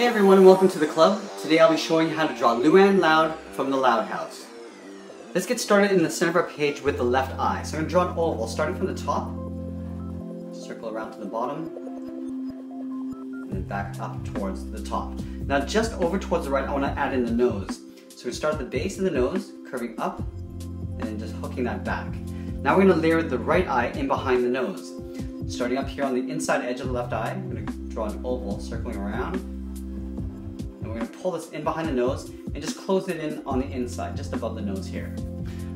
Hey everyone and welcome to the club. Today I'll be showing you how to draw Luan Loud from The Loud House. Let's get started in the center of our page with the left eye. So I'm going to draw an oval starting from the top, circle around to the bottom, and then back up towards the top. Now just over towards the right I want to add in the nose. So we start at the base of the nose, curving up, and then just hooking that back. Now we're going to layer the right eye in behind the nose. Starting up here on the inside edge of the left eye, I'm going to draw an oval circling around. We're going to pull this in behind the nose and just close it in on the inside, just above the nose here.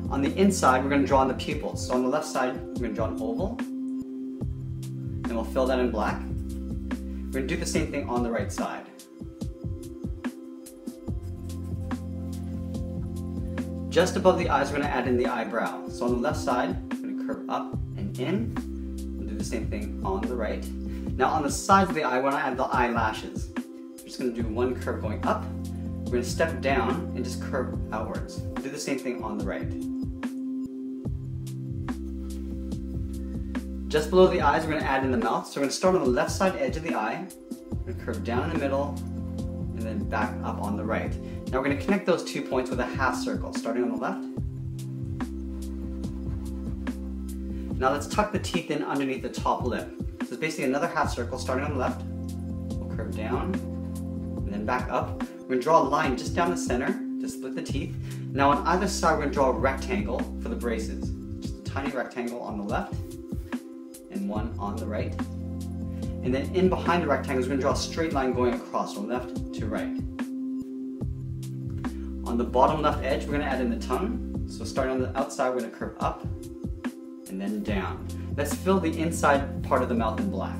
On the inside, we're going to draw on the pupils. So on the left side, we're going to draw an oval, and we'll fill that in black. We're going to do the same thing on the right side. Just above the eyes, we're going to add in the eyebrow. So on the left side, we're going to curve up and in. We'll do the same thing on the right. Now on the sides of the eye, we want to add the eyelashes. We're just going to do one curve going up, we're going to step down and just curve outwards. Do the same thing on the right. Just below the eyes we're going to add in the mouth, so we're going to start on the left side edge of the eye, we're going to curve down in the middle, and then back up on the right. Now we're going to connect those 2 points with a half circle, starting on the left. Now let's tuck the teeth in underneath the top lip. So it's basically another half circle starting on the left, we'll curve down, and then back up. We're going to draw a line just down the center to split the teeth. Now on either side we're going to draw a rectangle for the braces. Just a tiny rectangle on the left and one on the right. And then in behind the rectangles we're going to draw a straight line going across from left to right. On the bottom left edge we're going to add in the tongue. So starting on the outside we're going to curve up and then down. Let's fill the inside part of the mouth in black.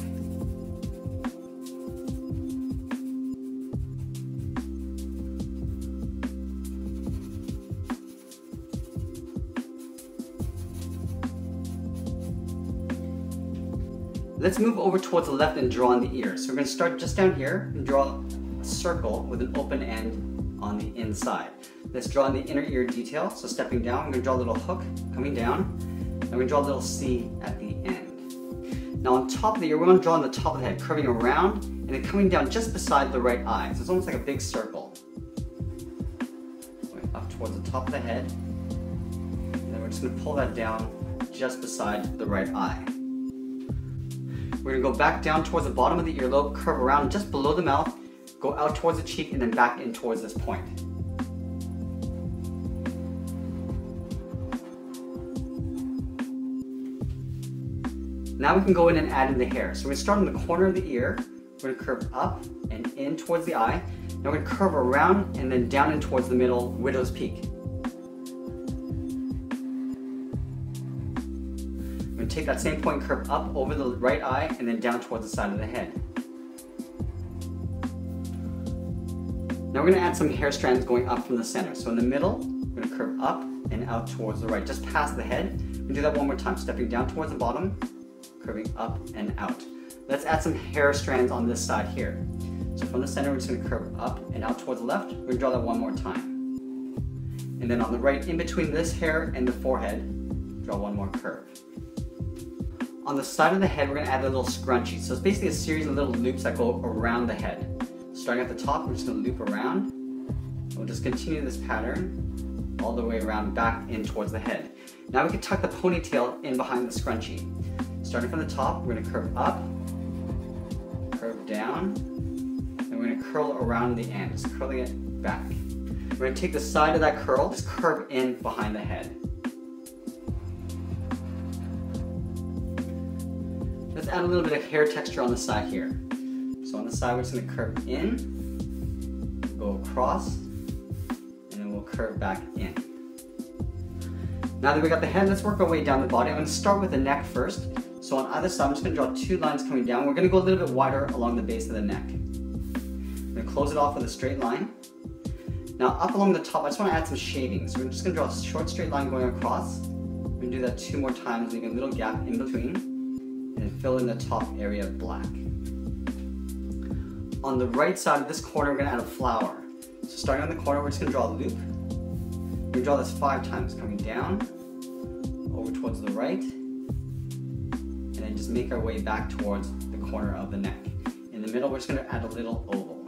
Let's move over towards the left and draw on the ear. So we're going to start just down here and draw a circle with an open end on the inside. Let's draw in the inner ear detail. So stepping down, I'm going to draw a little hook coming down. And we're going to draw a little C at the end. Now on top of the ear, we're going to draw on the top of the head, curving around and then coming down just beside the right eye. So it's almost like a big circle. Going up towards the top of the head. And then we're just going to pull that down just beside the right eye. We're going to go back down towards the bottom of the earlobe, curve around just below the mouth, go out towards the cheek, and then back in towards this point. Now we can go in and add in the hair. So we're going to start on the corner of the ear, we're going to curve up and in towards the eye. Now we're going to curve around and then down in towards the middle, widow's peak. And take that same point and curve up over the right eye and then down towards the side of the head. Now we're going to add some hair strands going up from the center. So in the middle, we're going to curve up and out towards the right, just past the head. We'll do that one more time, stepping down towards the bottom, curving up and out. Let's add some hair strands on this side here. So from the center, we're just going to curve up and out towards the left. We're going to draw that one more time. And then on the right, in between this hair and the forehead, draw one more curve. On the side of the head, we're going to add a little scrunchie. So it's basically a series of little loops that go around the head. Starting at the top, we're just going to loop around. We'll just continue this pattern all the way around back in towards the head. Now we can tuck the ponytail in behind the scrunchie. Starting from the top, we're going to curve up, curve down, and we're going to curl around the end, just curling it back. We're going to take the side of that curl, just curve in behind the head. Let's add a little bit of hair texture on the side here. So on the side, we're just going to curve in, go across, and then we'll curve back in. Now that we got the head, let's work our way down the body. I'm going to start with the neck first. So on either side, I'm just going to draw 2 lines coming down. We're going to go a little bit wider along the base of the neck. I'm going to close it off with a straight line. Now up along the top, I just want to add some shading. So we're just going to draw a short straight line going across. We're going to do that 2 more times, leaving a little gap in between. And fill in the top area black. On the right side of this corner, we're going to add a flower. So starting on the corner, we're just going to draw a loop. We're going to draw this 5 times, coming down, over towards the right, and then just make our way back towards the corner of the neck. In the middle, we're just going to add a little oval.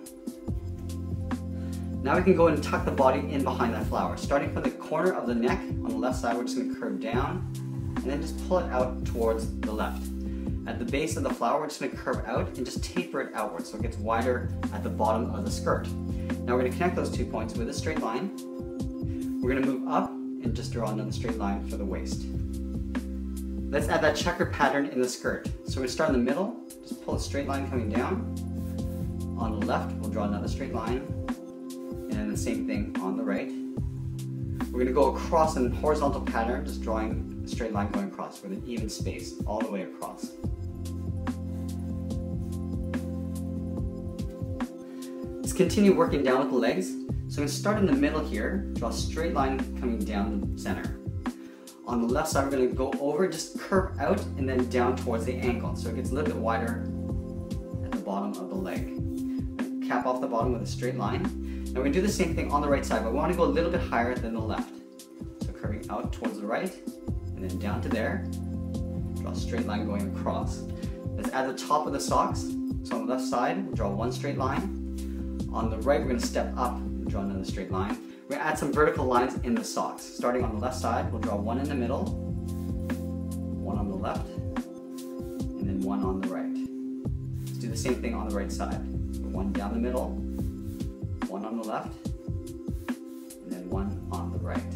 Now we can go ahead and tuck the body in behind that flower. Starting from the corner of the neck on the left side, we're just going to curve down and then just pull it out towards the left. At the base of the flower, we're just going to curve out and just taper it outward so it gets wider at the bottom of the skirt. Now we're going to connect those 2 points with a straight line. We're going to move up and just draw another straight line for the waist. Let's add that checkered pattern in the skirt. So we start in the middle, just pull a straight line coming down. On the left, we'll draw another straight line, and then the same thing on the right. We're going to go across in horizontal pattern, just drawing a straight line going across with an even space all the way across. Let's continue working down with the legs. So I'm going to start in the middle here, draw a straight line coming down the center. On the left side, we're going to go over, just curve out, and then down towards the ankle. So it gets a little bit wider at the bottom of the leg. Cap off the bottom with a straight line. Now we're going to do the same thing on the right side, but we want to go a little bit higher than the left. So curving out towards the right, and then down to there. Draw a straight line going across. Let's add the top of the socks. So on the left side, we'll draw one straight line. On the right, we're going to step up and draw another straight line. We're going to add some vertical lines in the socks. Starting on the left side, we'll draw one in the middle, one on the left, and then one on the right. Let's do the same thing on the right side. One down the middle, one on the left, and then one on the right.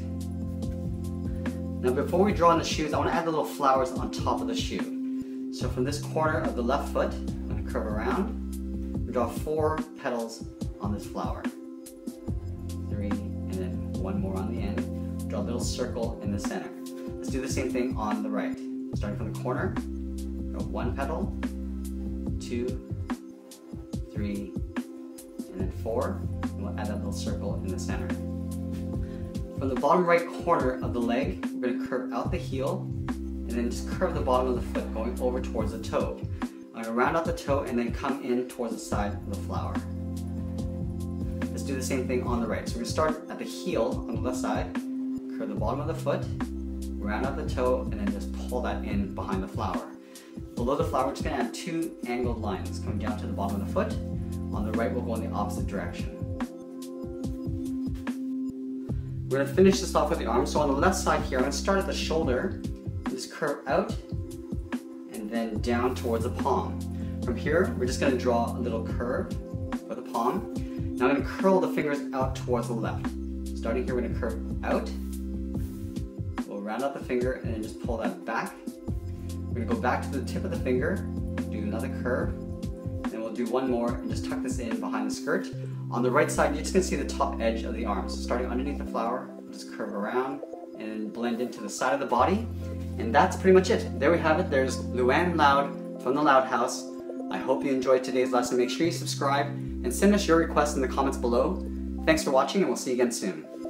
Now before we draw on the shoes, I want to add the little flowers on top of the shoe. So from this corner of the left foot, I'm going to curve around and draw 4 petals on this flower. 3, and then 1 more on the end. Draw a little circle in the center. Let's do the same thing on the right. Starting from the corner, draw 1 petal, 2, 3, and then 4, and we'll add that little circle in the center. From the bottom right corner of the leg, we're going to curve out the heel, and then just curve the bottom of the foot going over towards the toe. I'm going to round out the toe and then come in towards the side of the flower. Let's do the same thing on the right. So we're going to start at the heel on the left side, curve the bottom of the foot, round out the toe, and then just pull that in behind the flower. Below the flower, we're just going to add 2 angled lines coming down to the bottom of the foot. On the right, we'll go in the opposite direction. We're going to finish this off with the arm. So on the left side here, I'm going to start at the shoulder, just curve out, and then down towards the palm. From here, we're just going to draw a little curve for the palm. Now I'm going to curl the fingers out towards the left. Starting here, we're going to curve out. We'll round out the finger and then just pull that back. We're going to go back to the tip of the finger, do another curve, and we'll do 1 more and just tuck this in behind the skirt. On the right side, you're just going to see the top edge of the arm. So starting underneath the flower, just curve around and blend into the side of the body. And that's pretty much it. There we have it. There's Luan Loud from The Loud House. I hope you enjoyed today's lesson. Make sure you subscribe and send us your requests in the comments below. Thanks for watching, and we'll see you again soon.